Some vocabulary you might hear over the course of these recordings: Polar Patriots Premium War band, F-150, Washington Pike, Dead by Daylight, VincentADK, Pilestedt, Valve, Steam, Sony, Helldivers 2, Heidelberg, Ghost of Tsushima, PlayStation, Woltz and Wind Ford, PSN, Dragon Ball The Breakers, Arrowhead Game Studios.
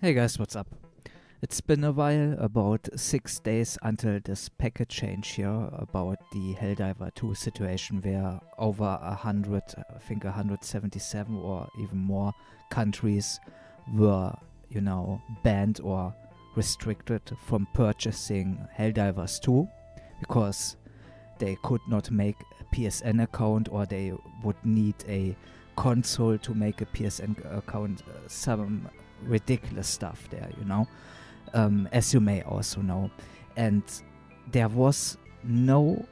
Hey guys, what's up? It's been a while, about 6 days until this packet change here about the Helldivers 2 situation, where over 100, I think 177 or even more countries were, you know, banned or restricted from purchasing Helldivers 2 because they could not make a PSN account, or they would need a console to make a PSN account, some ridiculous stuff there, you know, as you may also know. And there was no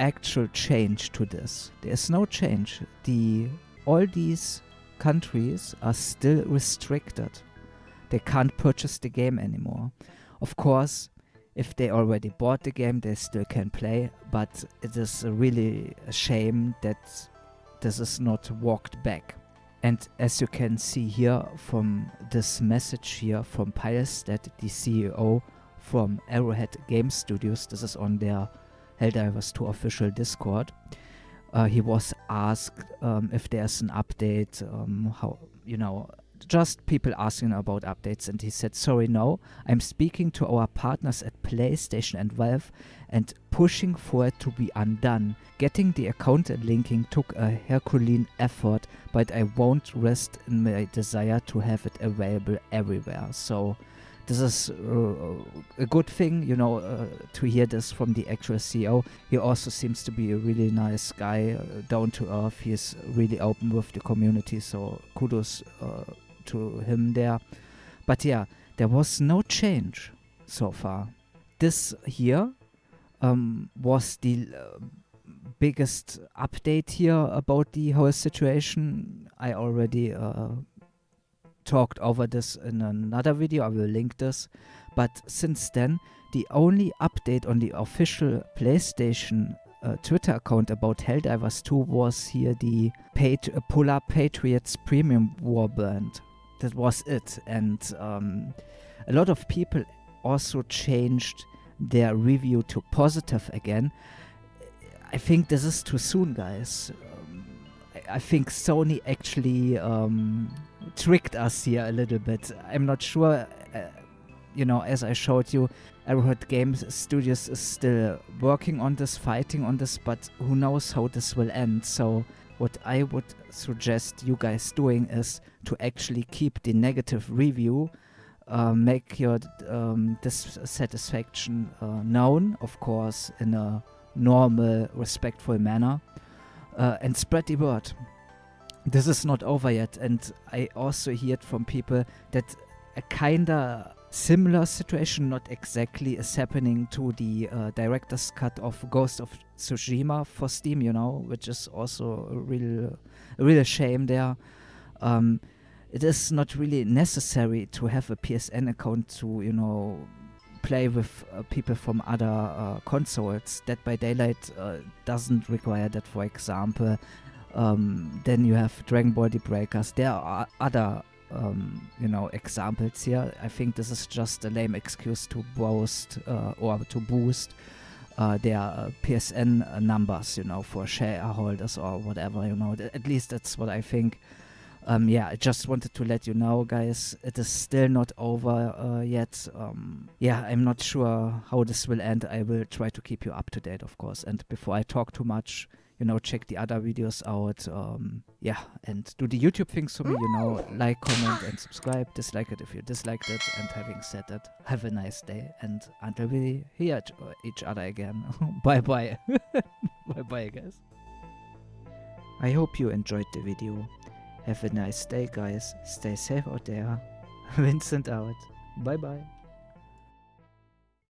actual change to this. There's no change. All these countries are still restricted. They can't purchase the game anymore. Of course, if they already bought the game, they still can play, but it is really a shame that this is not walked back. And as you can see here from this message here from Pilestedt, the CEO from Arrowhead Game Studios, this is on their Helldivers 2 official Discord. He was asked if there's an update, how, you know, just people asking about updates, and he said, "Sorry, no, I'm speaking to our partners at PlayStation and Valve and pushing for it to be undone. Getting the account and linking took a Herculean effort, but I won't rest in my desire to have it available everywhere." So this is a good thing, you know, to hear this from the actual CEO. He also seems to be a really nice guy, down to earth. He's really open with the community, so kudos to him there. But yeah, there was no change so far. This here was the biggest update here about the whole situation. I already talked over this in another video. I will link this. But since then, the only update on the official PlayStation Twitter account about Helldivers 2 was here the Polar Patriots Premium War band. That was it. And a lot of people also changed their review to positive again. I think this is too soon, guys. I think Sony actually tricked us here a little bit. I'm not sure. You know, as I showed you, Arrowhead Game Studios is still working on this, fighting on this, but who knows how this will end. So what I would suggest you guys doing is to actually keep the negative review, make your dissatisfaction known, of course, in a normal, respectful manner, and spread the word. This is not over yet, and I also heard from people that a kinda similar situation, not exactly, is happening to the director's cut of Ghost of Tsushima for Steam, you know, which is also a real shame there. It is not really necessary to have a PSN account to, you know, play with people from other consoles. Dead by Daylight doesn't require that, for example. Then you have Dragon Ball The Breakers. There are other you know, examples here. I think this is just a lame excuse to boast or to boost their PSN numbers, you know, for shareholders or whatever, you know. At least that's what I think. Yeah, I just wanted to let you know, guys, it is still not over yet. Yeah, I'm not sure how this will end. I will try to keep you up to date, of course. And before I talk too much, you know, check the other videos out, yeah, and do the YouTube things for me, you know, like, comment and subscribe, dislike it if you disliked it, and having said that, have a nice day, and until we hear each other again, bye-bye, bye-bye, guys. I hope you enjoyed the video. Have a nice day, guys, stay safe out there. Vincent out, bye-bye.